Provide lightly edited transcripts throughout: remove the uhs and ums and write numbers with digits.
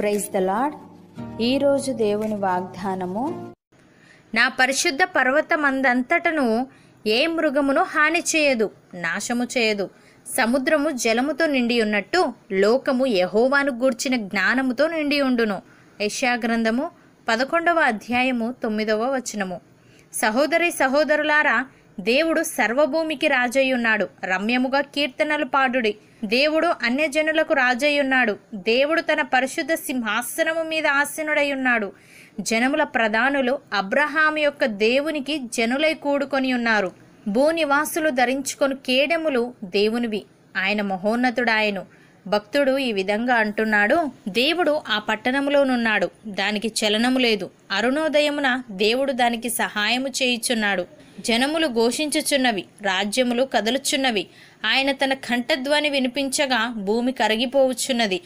Praise the lord. ఈ రోజు దేవుని వాగ్దానము, నా పరిశుద్ధ పర్వతమందంతటను ఏ మృగమును హాని చేయదు, నాశము చేయదు. సముద్రము జలముతో నిండి ఉన్నట్టు లోకము యెహోవాను గూర్చిన జ్ఞానముతో నిండి ఉండును. యెషయా గ్రంథము 11వ అధ్యాయము 9వ వచనము. సహోదరి సహోదరులారా, దేవుడు సర్వభూమికి రాజయ్యున్నాడు. రమ్యముగా కీర్తనలు పాడుడి. దేవుడు అన్యజనులకు రాజయ్యున్నాడు. దేవుడు తన పరిశుద్ధ సింహాసనము మీద ఆసీనుడై ఉన్నాడు. జనముల ప్రధానులు అబ్రహాము యొక్క దేవునికి జనులై కూడుకొని ఉన్నారు. భూనివాసులు ధరించుకొని కేడెములు దేవునివి, ఆయన మహోన్నతుడాయను. భక్తుడు ఈ విధంగా అంటున్నాడు, దేవుడు ఆ పట్టణములోనున్నాడు, దానికి చలనము లేదు. అరుణోదయమున దేవుడు దానికి సహాయము చేయుచున్నాడు. జనములు ఘోషించుచున్నవి, రాజ్యములు కదలుచున్నవి. ఆయన తన కంఠధ్వని వినిపించగా భూమి కరిగిపోవచ్చున్నది.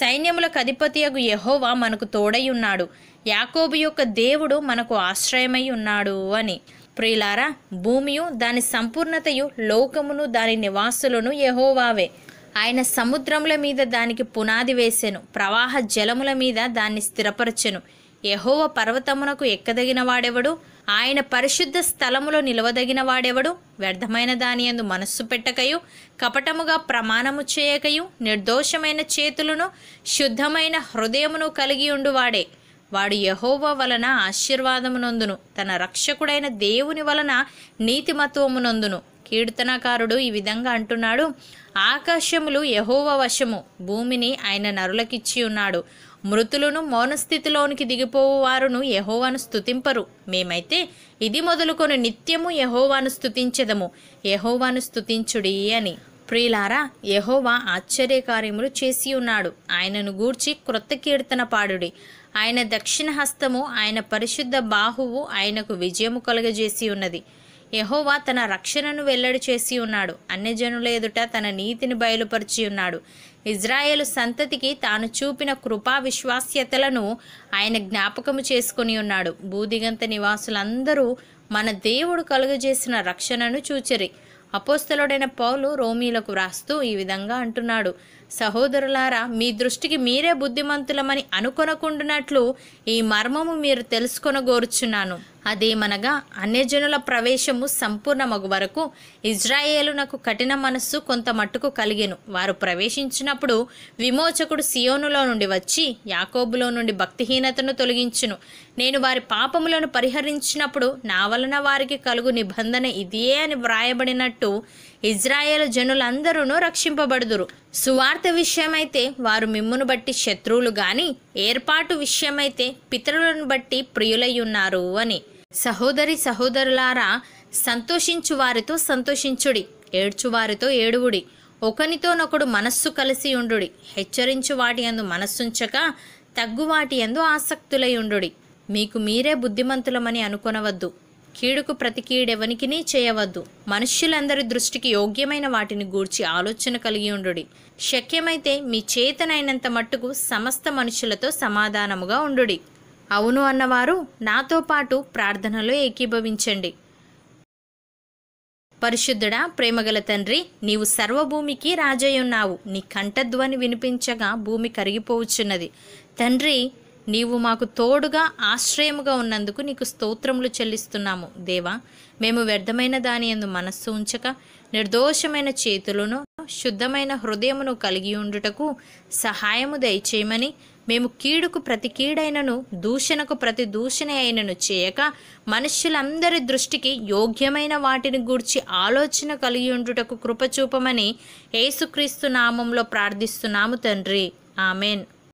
సైన్యములకు అధిపతియగు యెహోవా మనకు తోడై ఉన్నాడు, యాకోబు యొక్క దేవుడు మనకు ఆశ్రయమై ఉన్నాడు అని. ప్రియులారా, భూమియు దాని సంపూర్ణతయు లోకమును దాని నివాసులను యెహోవావే. ఆయన సముద్రముల మీద దానికి పునాది వేసెను, ప్రవాహ జలముల మీద దాన్ని స్థిరపరచెను. యెహోవా పర్వతమునకు ఎక్కదగిన వాడెవడు? ఆయన పరిశుద్ధ స్థలములో నిలవదగిన వాడెవడు? వ్యర్థమైన దానియందు మనస్సు పెట్టకయు, కపటముగా ప్రమాణము చేయకయు, నిర్దోషమైన చేతులను శుద్ధమైన హృదయమును కలిగి ఉండువాడే. వాడు యెహోవా వలన ఆశీర్వాదమునొందును, తన రక్షకుడైన దేవుని వలన నీతిమత్వమునొందును. కీర్తనకారుడు ఈ విధంగా అంటున్నాడు, ఆకాశములు యెహోవా వశము, భూమిని ఆయన నరులకిచ్చి ఉన్నాడు. మృతులను మౌనస్థితిలోనికి దిగిపోవు వారును యెహోవాను స్తుతింపరు. మేమైతే ఇది మొదలుకొని నిత్యము యెహోవాను స్తుతించెదము, యెహోవాను స్తుతించుడి అని. ప్రియులారా, యెహోవా ఆశ్చర్యకార్యములు చేసి ఉన్నాడు. ఆయనను గూర్చి క్రొత్త కీర్తన పాడుడి. ఆయన దక్షిణ హస్తము, ఆయన పరిశుద్ధ బాహువు ఆయనకు విజయము కలుగజేసి ఉన్నది. యెహోవా తన రక్షణను వెల్లడి చేసి ఉన్నాడు. అన్యజనుల ఎదుట తన నీతిని బయలుపరిచి ఉన్నాడు. ఇజ్రాయేలు సంతతికి తాను చూపిన కృపా విశ్వాస్యతలను ఆయన జ్ఞాపకము చేసుకుని ఉన్నాడు. భూదిగంత నివాసులందరూ మన దేవుడు కలుగజేసిన రక్షణను చూచిరి. అపోస్తలుడైన పౌలు రోమీలకు వ్రాస్తూ ఈ విధంగా అంటున్నాడు, సహోదరులారా, మీ దృష్టికి మీరే బుద్ధిమంతులమని అనుకొనకుండునట్లు ఈ మర్మము మీరు తెలుసుకొనగోరుచున్నాను. అదేమనగా, అన్యజనుల ప్రవేశము సంపూర్ణమగు వరకు ఇజ్రాయేలునకు కఠిన మనస్సు కొంత మట్టుకు కలిగెను. వారు ప్రవేశించినప్పుడు విమోచకుడు సియోనులో నుండి వచ్చి యాకోబులో నుండి భక్తిహీనతను తొలగించును. నేను వారి పాపములను పరిహరించినప్పుడు నా వలన వారికి కలుగు నిబంధన ఇదియే అని వ్రాయబడినట్టు ఇజ్రాయేలు జనులందరూను రక్షింపబడుదురు. సువార్త విషయమైతే వారు మిమ్మును బట్టి శత్రువులు గాని, ఏర్పాటు విషయమైతే పితరులను బట్టి ప్రియులై ఉన్నారు అని. సహోదరి సహోదరులారా, సంతోషించు వారితో సంతోషించుడి, ఏడ్చు వారితో ఏడువుడి, ఒకనితోనొకడు మనస్సు కలిసి ఉండుడి. హెచ్చరించు వాటి యందు మనస్సుంచక తగ్గువాటి యందు ఆసక్తులై ఉండుడి. మీకు మీరే బుద్ధిమంతులమని అనుకొనవద్దు. కీడుకు ప్రతి కీడెవనికినీ చేయవద్దు. మనుష్యులందరి దృష్టికి యోగ్యమైన వాటిని గూర్చి ఆలోచన కలిగి ఉండుడి. శక్యమైతే మీ చేతనైనంత మట్టుకు సమస్త మనుషులతో సమాధానముగా ఉండుడి. అవును అన్నవారు నాతో పాటు ప్రార్థనలో ఏకీభవించండి. పరిశుద్ధుడా, ప్రేమగల తండ్రి, నీవు సర్వభూమికి రాజయ్యున్నావు. నీ కంఠధ్వని వినిపించగా భూమి కరిగిపోవచ్చున్నది. తండ్రి, నీవు మాకు తోడుగా ఆశ్రయముగా ఉన్నందుకు నీకు స్తోత్రములు చెల్లిస్తున్నాము. దేవా, మేము వ్యర్థమైన దానియందు మనస్సు ఉంచక నిర్దోషమైన చేతులను శుద్ధమైన హృదయమును కలిగి ఉండుటకు సహాయము దయచేయమని, మేము కీడుకు ప్రతి కీడైనను దూషణకు ప్రతి దూషణ అయినను చేయక మనుష్యులందరి దృష్టికి యోగ్యమైన వాటిని గూర్చి ఆలోచన కలిగి ఉండుటకు కృప చూపమని యేసుక్రీస్తు నామములో ప్రార్థిస్తున్నాము తండ్రి. ఆమెన్.